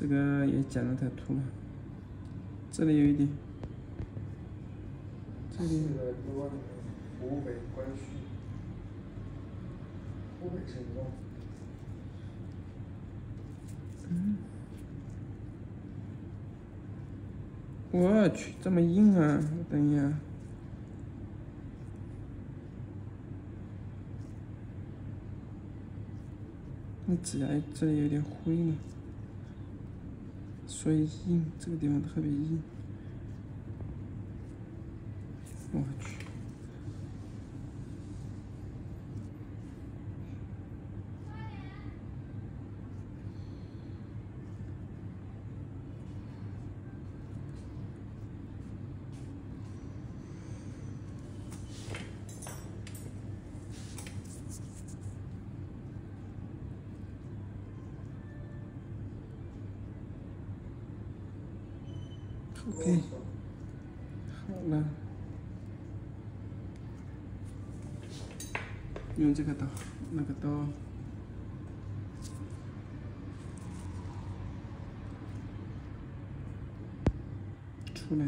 这个也讲的太突了。这里有一点，这里。湖北关区，湖北省的。嗯。我去，这么硬啊！等一下。 那指甲这里有点灰了，所以硬，这个地方特别硬。我去，OK， 好了，用这个刀，那个刀，出来。